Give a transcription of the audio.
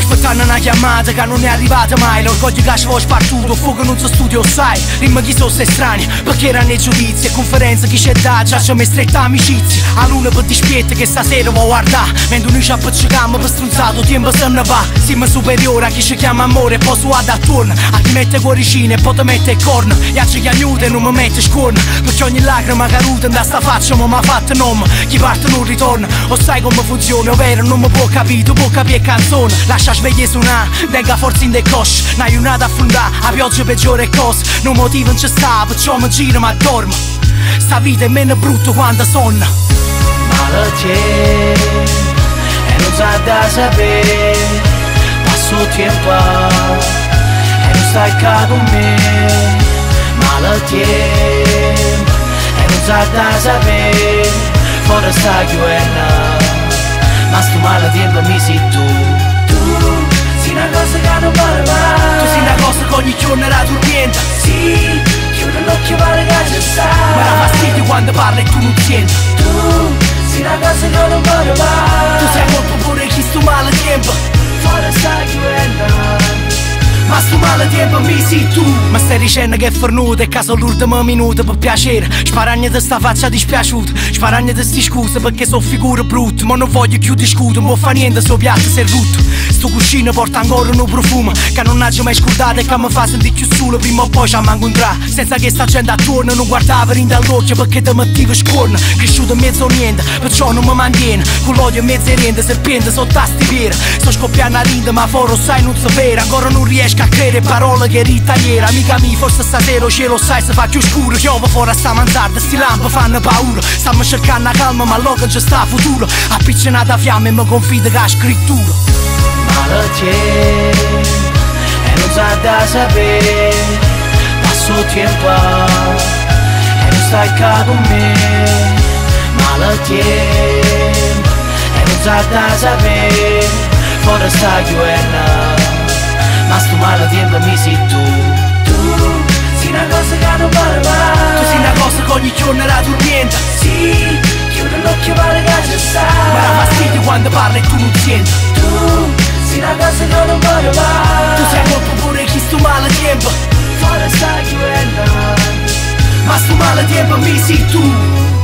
sto aspettando una chiamata che non è arrivata mai. L'orgoglio che avevo spartuto, fuoco non so studio, sai. Rimmi chi sono estranei, perché erano i giudizi. E conferenze chi c'è da, già c'è me stretta amicizia. A luna per dispietto che stasera vuoi guardare. Mentre noi ci appacciamo per strunzato, tempo se ne va. Sima superiore a chi ci chiama amore, poi su ad attorno. A chi mette cuoricine e poi ti mette corno. E a chi aiuta e non mi mette scorno. Perché ogni lacrima caduta da sta faccia non mi ha fatto nome. Chi parte non ritorna, o sai come funziona, ovvero non mi può capire, tu può capire canzone. Lascia svegliare suonare, tenga forza in de cosce. N'hai una da affrontare, la pioggia peggiore cose. Non motivo non ci sta, perciò mi giro ma dormo. Sta vita è meno brutta quando sonna. Maletiempo, e non sa da sapere. Passo tempo, e non stai qua con me. Maletiempo, e non sa da sapere. Fuori sta chiuena, ma sto maletiempo mi sei tu. Sì, chiudo l'occhio pare che ci sta. Ma la fastidio quando parla e tu non senti. Tu, sei una cosa che non voglio mai. Tu sei colpo pure chi sto maletiempo. Fuori sta chiuendo, ma sto maletiempo mi sei tu. Ma stai dicendo che è fornuta e caso l'ultimo minuto, per piacere. Sparagna da sta faccia dispiaciuta, sparagna da sti scuse perché so figure brutte. Ma non voglio più discutere, non fa niente sto piatto se è rotto. Sto cuscino porta ancora un profumo che non ha mai scordato e che mi fa sentire più solo. Prima o poi ci ammo incontrare, senza che sta gente attorno. Non guardavo in dall'occhio perché ti mettivo scorno. Cresciuto in mezzo niente, perciò non mi mantiene. Con l'odio in mezzo rende, serpente sotto a stiviera. Sto scoppiando a rinda ma foro sai non so vera. Ancora non riesco a credere parole che ritagliera. Amica mia forse stasera lo cielo sai se fa più scuro. Piove fuori a sta manzarda, sti lampi fanno paura. Stiamo cercando calma ma l'occhio non ci sta futuro. Appiccinata a fiamme e mi confido che la scrittura. Maletiempo, e non sa da sapere. Passo tempo, e non stai qua con me. Maletiempo, e non sa da sapere. Fuori sta chiuena, ma sto maletiempo mi sei tu. Tu, sei una cosa che non vale mai. Tu sei una cosa che ogni giorno era dormiente. Sì, chiudo l'occhio pare che ci sta. Ma la fastidio quando parla e tu non senti. Tu, sei una cosa che non voglio mai. Tu sei colpo pure chi sto maletiempo. Fuori sta chiuendo, ma sto maletiempo mi sei tu.